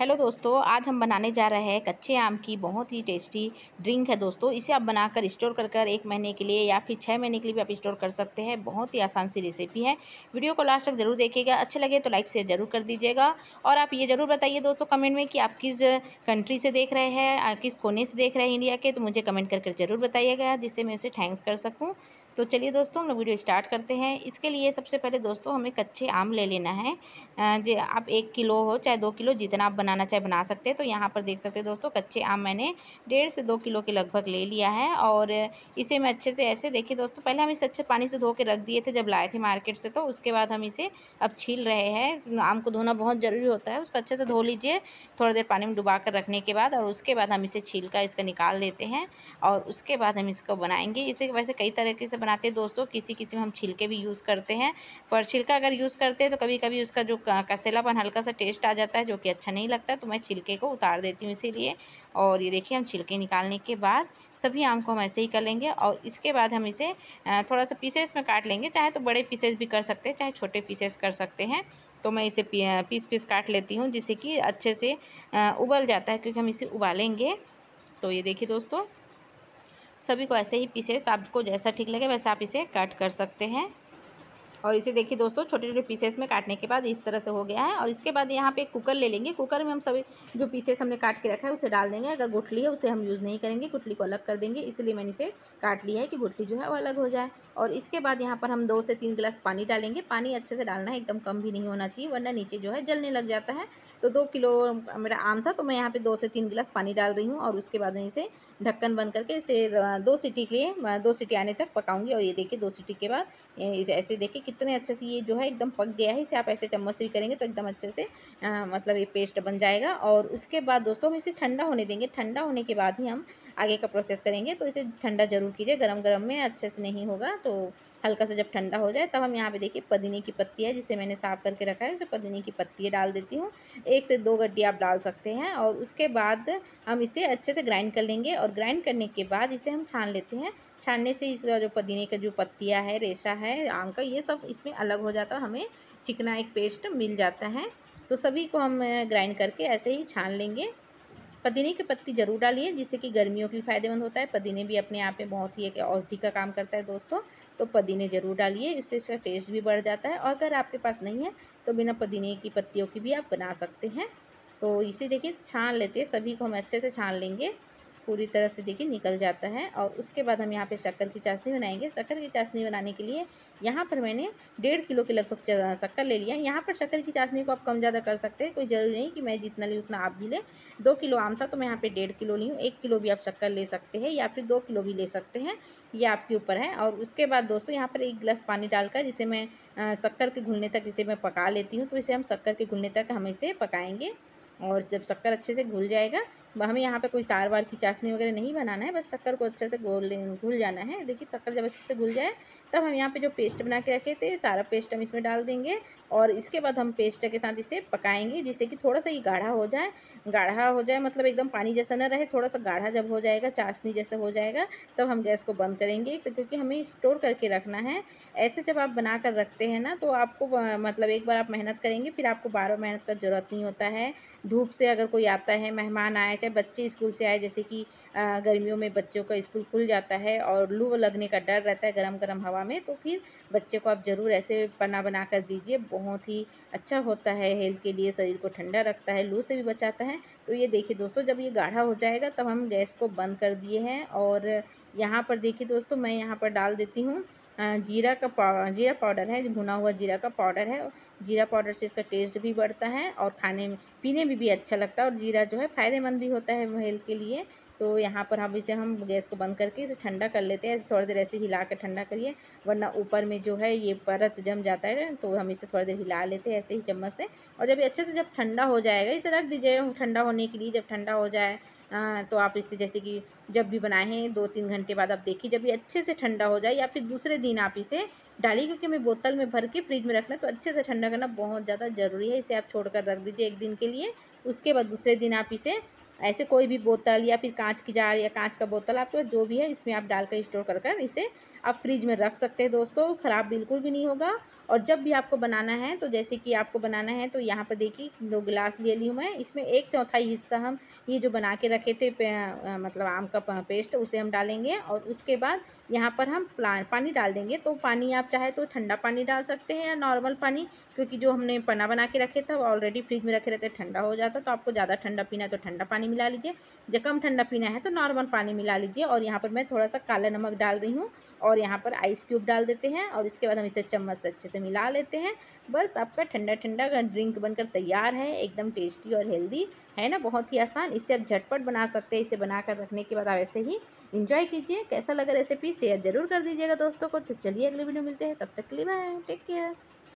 Hello दोस्तों, आज हम बनाने जा रहे हैं कच्चे आम की बहुत ही टेस्टी ड्रिंक है दोस्तों। इसे आप बनाकर स्टोर कर कर 1 महीने के लिए या फिर 6 महीने के लिए भी आप स्टोर कर सकते हैं। बहुत ही आसान सी रेसिपी है। वीडियो को लास्ट तक जरूर देखिएगा, अच्छे लगे तो लाइक शेयर ज़रूर कर दीजिएगा। और आप ये ज़रूर बताइए दोस्तों कमेंट में कि आप किस कंट्री से देख रहे हैं, किस कोने से देख रहे हैं इंडिया के, तो मुझे कमेंट कर ज़रूर बताइएगा जिससे मैं उसे थैंक्स कर सकूँ। तो चलिए दोस्तों हम लोग वीडियो स्टार्ट करते हैं। इसके लिए सबसे पहले दोस्तों हमें कच्चे आम ले लेना है। जो आप 1 किलो हो चाहे 2 किलो, जितना आप बनाना चाहे बना सकते हैं। तो यहाँ पर देख सकते हैं दोस्तों कच्चे आम मैंने 1.5 से 2 किलो के लगभग ले लिया है। और इसे मैं अच्छे से ऐसे देखिए दोस्तों, पहले हम इसे अच्छे पानी से धो के रख दिए थे जब लाए थे मार्केट से। तो उसके बाद हम इसे अब छील रहे हैं। आम को धोना बहुत ज़रूरी होता है, उसको अच्छे से धो लीजिए थोड़ी देर पानी में डुबा कर रखने के बाद। और उसके बाद हम इसे छील कर इसका निकाल देते हैं और उसके बाद हम इसको बनाएंगे। इसे वैसे कई तरीके से बनाते हैं दोस्तों, किसी किसी में हम छिलके भी यूज़ करते हैं। पर छिलका अगर यूज़ करते हैं तो कभी कभी उसका जो कसेलापन हल्का सा टेस्ट आ जाता है जो कि अच्छा नहीं लगता, तो मैं छिलके को उतार देती हूँ इसीलिए। और ये देखिए हम छिलके निकालने के बाद सभी आम को हम ऐसे ही कर लेंगे। और इसके बाद हम इसे थोड़ा सा पीसेस में काट लेंगे, चाहे तो बड़े पीसेस भी कर सकते हैं चाहे छोटे पीसेस कर सकते हैं। तो मैं इसे पीस काट लेती हूँ जिससे कि अच्छे से उबल जाता है, क्योंकि हम इसे उबालेंगे। तो ये देखिए दोस्तों सभी को ऐसे ही पीसेस, आपको जैसा ठीक लगे वैसा आप इसे कट कर सकते हैं। और इसे देखिए दोस्तों छोटे छोटे पीसेस में काटने के बाद इस तरह से हो गया है। और इसके बाद यहाँ पे कुकर ले लेंगे। कुकर में हम सभी जो पीसेस हमने काट के रखा है उसे डाल देंगे। अगर गुठली है उसे हम यूज़ नहीं करेंगे, गुठली को अलग कर देंगे, इसलिए मैंने इसे काट लिया है कि गुठली जो है वो अलग हो जाए। और इसके बाद यहाँ पर हम 2 से 3 गिलास पानी डालेंगे। पानी अच्छे से डालना है, एकदम कम भी नहीं होना चाहिए वरना नीचे जो है जलने लग जाता है। तो 2 किलो मेरा आम था तो मैं यहाँ पे 2 से 3 गिलास पानी डाल रही हूँ। और उसके बाद मैं इसे ढक्कन बंद करके इसे 2 सीटी के लिए 2 सीटी आने तक पकाऊंगी। और ये देखिए 2 सीटी के बाद इसे ऐसे देखिए कितने अच्छे से ये जो है एकदम पक गया है। इसे आप ऐसे चम्मच से भी करेंगे तो एकदम अच्छे से मतलब ये पेस्ट बन जाएगा। और उसके बाद दोस्तों हम इसे ठंडा होने देंगे। ठंडा होने के बाद ही हम आगे का प्रोसेस करेंगे। तो इसे ठंडा जरूर कीजिए, गरम गरम में अच्छे से नहीं होगा। तो हल्का सा जब ठंडा हो जाए तब हम यहाँ पे देखिए पुदीने की पत्ती है जिसे मैंने साफ़ करके रखा है, उसे पुदीने की पत्ती डाल देती हूँ। 1 से 2 गड्डी आप डाल सकते हैं। और उसके बाद हम इसे अच्छे से ग्राइंड कर लेंगे। और ग्राइंड करने के बाद इसे हम छान लेते हैं। छानने से इसका जो पुदीने का जो पत्तियाँ है, रेशा है आम का, ये सब इसमें अलग हो जाता है, हमें चिकना एक पेस्ट मिल जाता है। तो सभी को हम ग्राइंड करके ऐसे ही छान लेंगे। पुदीने की पत्ती ज़रूर डालिए जिससे कि गर्मियों के लिए फ़ायदेमंद होता है। पुदीने भी अपने आप में बहुत ही एक औषधि का काम करता है दोस्तों, तो पुदीने ज़रूर डालिए, इससे इसका टेस्ट भी बढ़ जाता है। और अगर आपके पास नहीं है तो बिना पुदीने की पत्तियों की भी आप बना सकते हैं। तो इसे देखिए छान लेते हैं, सभी को हम अच्छे से छान लेंगे, पूरी तरह से देखिए निकल जाता है। और उसके बाद हम यहाँ पे शक्कर की चाशनी बनाएंगे। शक्कर की चाशनी बनाने के लिए यहाँ पर मैंने 1.5 किलो के लगभग शक्कर ले लिया। यहाँ पर शक्कर की चाशनी को आप कम ज़्यादा कर सकते हैं, कोई ज़रूरी नहीं कि मैं जितना ली उतना आप भी लें। 2 किलो आम था तो मैं यहाँ पे 1.5 किलो ली हूँ। 1 किलो भी आप शक्कर ले सकते हैं या फिर 2 किलो भी ले सकते हैं, ये आपके ऊपर है। और उसके बाद दोस्तों यहाँ पर 1 गिलास पानी डालकर जिसे मैं शक्कर के घुलने तक इसे मैं पका लेती हूँ। तो इसे हम शक्कर के घुलने तक हम इसे पकाएँगे। और जब शक्कर अच्छे से घुल जाएगा, हमें यहाँ पे कोई तार वार की चाशनी वगैरह नहीं बनाना है, बस शक्कर को अच्छे से घुल जाना है। देखिए शक्कर जब अच्छे से घुल जाए तब हम यहाँ पे जो पेस्ट बना के रखे थे सारा पेस्ट हम इसमें डाल देंगे। और इसके बाद हम पेस्ट के साथ इसे पकाएंगे जिससे कि थोड़ा सा ये गाढ़ा हो जाए। गाढ़ा हो जाए मतलब एकदम पानी जैसा ना रहे, थोड़ा सा गाढ़ा जब हो जाएगा, चाशनी जैसा हो जाएगा, तब हम गैस को बंद करेंगे। तो क्योंकि हमें स्टोर करके रखना है। ऐसे जब आप बना कर रखते हैं ना तो आपको मतलब एक बार आप मेहनत करेंगे फिर आपको बार बार मेहनत का ज़रूरत नहीं होता है। धूप से अगर कोई आता है, मेहमान आए, चाहे बच्चे स्कूल से आए, जैसे कि गर्मियों में बच्चों का स्कूल खुल जाता है और लू लगने का डर रहता है गरम गरम हवा में, तो फिर बच्चे को आप ज़रूर ऐसे पन्ना बना कर दीजिए। बहुत ही अच्छा होता है हेल्थ के लिए, शरीर को ठंडा रखता है, लू से भी बचाता है। तो ये देखिए दोस्तों जब ये गाढ़ा हो जाएगा तब हम गैस को बंद कर दिए हैं। और यहाँ पर देखिए दोस्तों मैं यहाँ पर डाल देती हूँ जीरा पाउडर है, भुना हुआ जीरा का पाउडर है। जीरा पाउडर से इसका टेस्ट भी बढ़ता है और खाने में पीने में भी अच्छा लगता है। और जीरा जो है फ़ायदेमंद भी होता है हेल्थ के लिए। तो यहाँ पर हम गैस को बंद करके इसे ठंडा कर लेते हैं। थोड़ी देर ऐसे हिला कर ठंडा करिए, वरना ऊपर में जो है ये परत जम जाता है। तो हम इसे थोड़ी देर हिला लेते हैं ऐसे ही चम्मच से। और जब अच्छे से जब ठंडा हो जाएगा इसे रख दीजिए ठंडा होने के लिए। जब ठंडा हो जाए तो आप इसे जैसे कि जब भी बनाए हैं 2-3 घंटे बाद आप देखिए जब ये अच्छे से ठंडा हो जाए, या फिर दूसरे दिन आप इसे डालिए, क्योंकि हमें बोतल में भर के फ्रिज में रखना है तो अच्छे से ठंडा करना बहुत ज़्यादा ज़रूरी है। इसे आप छोड़ कर रख दीजिए 1 दिन के लिए। उसके बाद दूसरे दिन आप इसे ऐसे कोई भी बोतल या फिर कांच की जार या कांच का बोतल आपके पास जो भी है इसमें आप डालकर स्टोर कर इसे आप फ्रिज में रख सकते हैं दोस्तों, ख़राब बिल्कुल भी नहीं होगा। और जब भी आपको बनाना है, तो जैसे कि आपको बनाना है, तो यहाँ पर देखिए 2 गिलास ले ली हूँ मैं। इसमें 1/4 हिस्सा हम ये जो बना के रखे थे मतलब आम का पेस्ट, उसे हम डालेंगे। और उसके बाद यहाँ पर हम पानी डाल देंगे। तो पानी आप चाहे तो ठंडा पानी डाल सकते हैं या नॉर्मल पानी, क्योंकि जो हमने पन्ना बना के रखे था वो ऑलरेडी फ्रिज में रखे रहते, ठंडा हो जाता। तो आपको ज़्यादा ठंडा पीना है तो ठंडा पानी मिला लीजिए, जो कम ठंडा पीना है तो नॉर्मल पानी मिला लीजिए। और यहाँ पर मैं थोड़ा सा काला नमक डाल रही हूँ और यहाँ पर आइस क्यूब डाल देते हैं। और इसके बाद हम इसे चम्मच से अच्छे से मिला लेते हैं। बस आपका ठंडा ठंडा ड्रिंक बनकर तैयार है, एकदम टेस्टी और हेल्दी है ना, बहुत ही आसान। इसे आप झटपट बना सकते हैं। इसे बनाकर रखने के बाद आप ऐसे ही एंजॉय कीजिए। कैसा लगा रेसिपी शेयर जरूर कर दीजिएगा दोस्तों को। तो चलिए अगले वीडियो मिलते हैं, तब तक के लिए बाय, टेक केयर।